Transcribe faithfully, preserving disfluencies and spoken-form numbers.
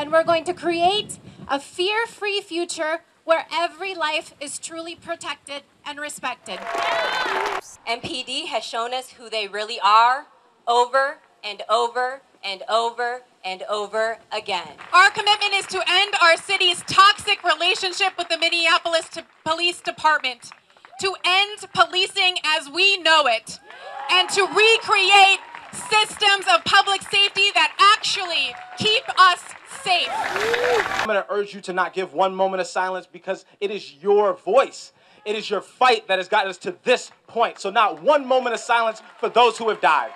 And we're going to create a fear-free future where every life is truly protected and respected. M P D has shown us who they really are over and over and over and over again. Our commitment is to end our city's toxic relationship with the Minneapolis Police Department, to end policing as we know it, and to recreate systems of public safety that actually keep us safe. I'm going to urge you to not give one moment of silence, because it is your voice, it is your fight that has gotten us to this point. So not one moment of silence for those who have died.